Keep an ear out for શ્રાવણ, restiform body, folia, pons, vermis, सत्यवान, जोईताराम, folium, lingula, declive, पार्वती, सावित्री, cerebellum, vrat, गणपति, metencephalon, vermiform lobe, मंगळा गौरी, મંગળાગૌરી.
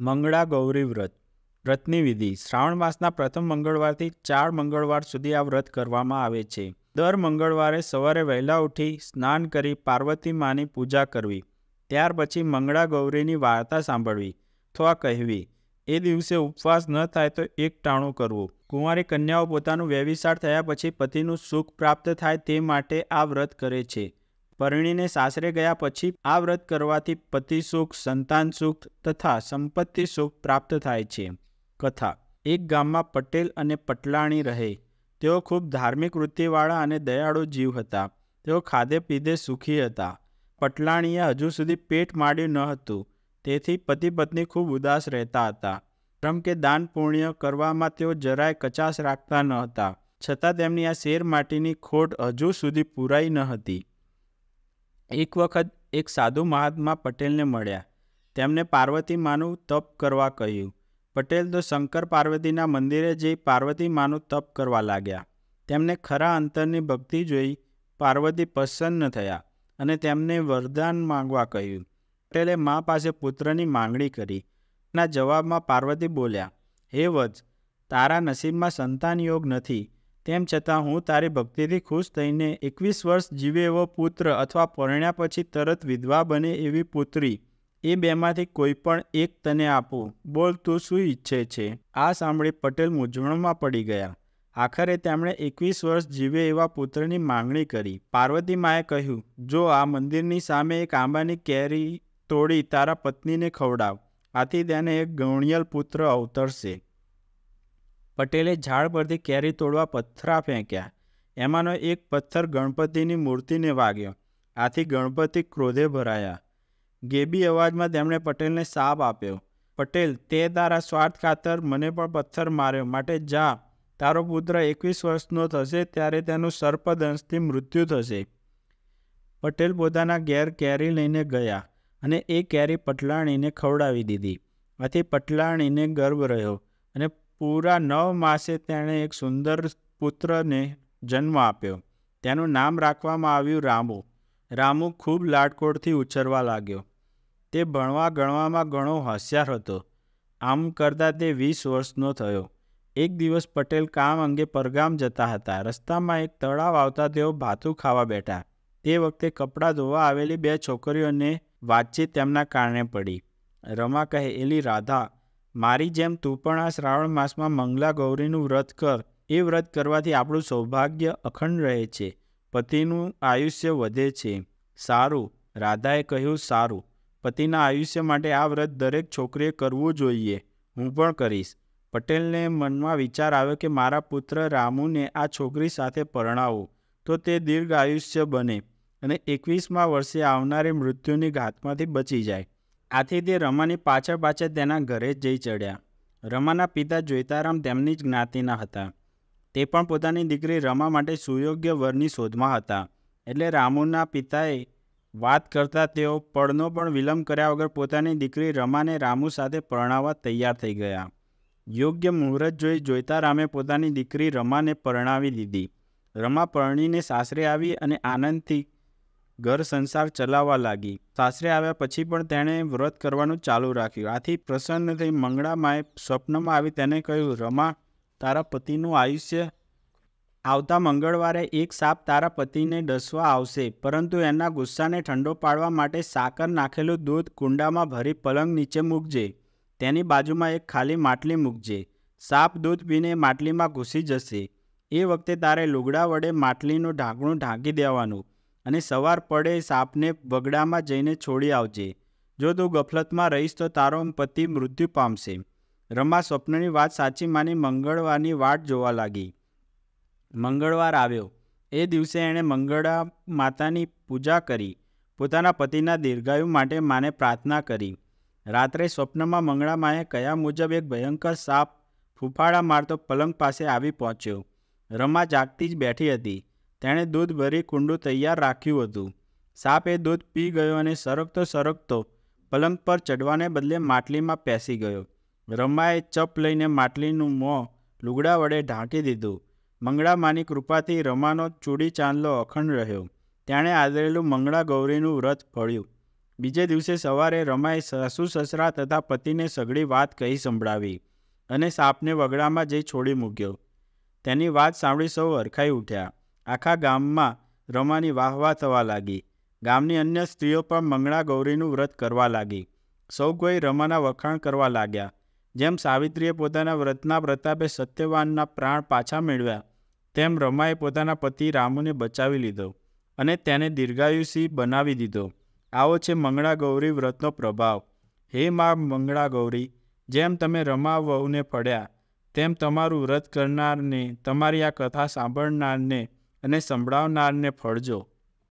मंगळा गौरी व्रत व्रतनी विधि। श्रावण मासना प्रथम मंगळवारथी 4 मंगळवार सुधी आ व्रत करवामां आवे छे। दर मंगळवारे सवारे वहेला उठी स्नान करी पार्वती मानी पूजा करवी, त्यार पछी मंगळा गौरीनी वार्ता सांभळवी अथवा कहेवी। ए दिवसे उपवास न थाय तो एक टाणुं करवुं। कुंवारी कन्याओ पोतानुं व्यभिचार थया पछी पतिनुं सुख प्राप्त थाय ते माटे आ व्रत करे छे। परिणीने सासरे गया पछी आ व्रत करवाथी पति सुख, संतान सुख तथा संपत्ति सुख प्राप्त थाय छे। कथा। एक गाममा पटेल अने पटलाणी रहे। तेओ खूब धार्मिक वृत्तिवाळा अने दयाळु जीव हता। तेओ खाधे पीधे सुखी हता। पटलाणीए हजू सुधी पेट माड्युं न हतुं, तेथी पति पत्नी खूब उदास रहता हता। श्रम के दान पुण्य करवामां तेओ जराय कचाश राखता न हता, छतां तेमनी आ शेर माटीनी खोट हजू सुधी पूराई न हती। एक वखत एक साधु महात्मा पटेल ने मळ्या। तेमने पार्वती मानु तप करवा कह्युं। पटेल तो शंकर पार्वतीना मंदिरे जई पार्वती मानु तप करवा लाग्या। तेमने खरा अंतरनी भक्ति जोई पार्वती प्रसन्न थया अने तेमने वरदान मांगवा कह्युं। पटेले मां पासे पुत्रनी मांगणी करी। ना जवाबमां पार्वती बोल्या, हे वत्स, तारा नसीबमां संतान योग नथी, तेम छतां हूँ तारी भक्तिथी खुश थईने 21 वर्ष जीवे एवो पुत्र अथवा परण्या पछी तरत विधवा बने एवी पुत्री, ए बेमांथी कोई पण एक तने आपू, बोल तू शुं ईच्छे छे। आ सांभळी पटेल मूंझवणमां पड़ी गया। आखरे तेमणे 21 वर्ष जीवे एवा पुत्रनी मांगणी करी। पार्वती माए कह्युं, जो आ मंदिरनी सामे एक आंबानी केरी तोड़ी तारा पत्नीने खवडाव, आथी तेने एक गौणियल पुत्र अवतरशे। पटेले झाड़ परथी केरी तोड़वा पत्थरा फेंक्या। एमानो एक पत्थर गणपतिनी मूर्तिने वाग्यो, आथी गणपति क्रोधे भराया। गेबी अवाजमां तेमणे पटेलने शाप आप्यो, पटेल, ते तारा स्वार्थ खातर मने पण पत्थर मार्यो, माटे जा, तारो पुत्र 21 वर्षनो थशे त्यारे तेनुं सर्पदंशथी मृत्यु थशे। पटेल पोताना घेर केरी लईने गया अने ए केरी पटलाणीने खवडावी दीधी। आथी पटलाणीने गर्भ रह्यो अने पूरा 9 मासे तेणे एक सुंदर पुत्र ने जन्म आप्यो। तेनुं नाम राखवामां आव्युं रामू। रामू खूब लाडकोड़थी उछरवा लाग्यो। ते भणवा गणवामां घणो होशियार हतो। आम करता ते 20 वर्षनो थयो। एक दिवस पटेल काम अंगे परगाम जता हता। रस्तामां एक तळाव आवता तेओ भातुं खावा बेठा। ते वखते कपड़ां धोवा आवेली 2 छोकरीओने वातचीत तेमना काने पड़ी। रमा कहे, एली राधा, मारी जेम तू पण आ श्रावण मासमां मंगला गौरीनुं व्रत कर। ए व्रत करवाथी आपणुं सौभाग्य अखंड रहे छे, पतिनुं आयुष्य वधे छे। सारूं, राधाए कह्युं सारूं। पतिना आयुष्य माटे आ व्रत दरेक छोकरीए करवुं जोईए, हूँ पण करीश। पटेलने मनमा विचार आव्यो के मारा पुत्र रामूने आ छोकरी साथे परणावुं तो ते दीर्घ आयुष्य बने अने 21मा वर्षे आवनारी मृत्युनी घातमांथी बची जाय। आथी ते रमानी पाछळ पाछळ तेना घरे जई चढ़्या। रमाना पिता जोईताराम तेमनी ज्ञातिना हता। ते पण पोतानी दीकरी रमा माटे सुयोग्य वरनी शोधमां हता। एटले रामूना पिताए वात करता तेओ पड़नो पण विलंब कर्या वगर पोतानी दीकरी रमाने रामू साथे परणावा तैयार थई गया। योग्य मुहूर्त जोई जोईतारामे पोतानी दीकरी रमाने परणावी दीधी। रमा परणीने सासरे आवी अने आनंदथी घर संसार चलावा लागी। सासरे आव्या पछी पण तेणे व्रत करवानुं चालू राख्युं। आथी प्रसन्न थई मंगळा माए स्वप्नमां आवी तेने कह्युं, रमा, तारा पतिनुं आयुष्य आवता मंगळवारे एक साप तारा पतिने डसवा आवशे, परंतु एना गुस्साने ठंडो पाडवा माटे साकर नाखेલું दूध कुंडामां भरी पलंग नीचे मूकजे। तेनी बाजुमां एक खाली માટली मूकजे। साप दूध पीने માટलीमां घुसी जशे। ए वखते तारे લુગડા વડે માટલીનું ઢાંકણું ઢાંકી દેવાનું अने सवार पड़े सापने बगड़ामां जईने छोड़ी आवजे। जो तू गफलतमां रहीश तो तारो पति मृत्यु पामशे। रमा स्वप्ननी वात साची मानी मंगळवारनी वाट जोवा लागी। मंगळवार आव्यो। ए दिवसे एणे मंगळा मातानी पूजा करी, पोताना पतिना दीर्घायु माटे माने प्रार्थना करी। रात्रे स्वप्नमां मंगळा माए कया मुजब एक भयंकर साप फूफाड़ा मारतो पलंग पासे आवी पहोंच्यो। रमा जागती ज बैठी हती। तेणे दूध भरी कुंडू तैयार राख्युं हतुं। साप ए दूध पी गयो अने सरकतो सरकतो पलंग पर चढ़वाने बदले માટલીमां पेसी गयो। રમાએ ચપ લઈને માટલીનું મોં લુગડા વડે ઢાંકી દીધું। મંગળા માની કૃપાથી રમાનો ચૂડી ચાંદલો અખંડ રહ્યો। તેણે આદરેલું મંગળા ગૌરીનું વ્રત ફળ્યું। બીજે દિવસે સવારે રમાએ સાસુ સસરા તથા પતિને સઘળી વાત કહી સંભળાવી અને સાપને વગડામાં જઈ છોડી મૂક્યો. તેની વાત સાંભળી સૌ હરખાઈ ઉઠ્યા. આખા ગામમાં રમાની વાહવાહ થવા લાગી. ગામની અન્ય સ્ત્રીઓ પણ મંગળા ગૌરીનું વ્રત કરવા લાગી. સૌ કોઈ રમાના વખાણ કરવા લાગ્યા. જેમ સાવિત્રીએ પોતાના વ્રતના પ્રતાપે સત્યવાનના પ્રાણ પાછા મેળવ્યા, તેમ રમાએ પોતાના પતિ રામુને બચાવી લીધો અને તેને દીર્ઘાયુષી બનાવી દીધો. આવો છે મંગળા ગૌરી વ્રતનો પ્રભાવ. હે મા મંગળા ગૌરી, જેમ તમે રમા વહુને ફળ્યા, તેમ તમારું વ્રત કરનારને, તમારી આ કથા સાંભળનારને અને સંભળાવનારને ફળજો.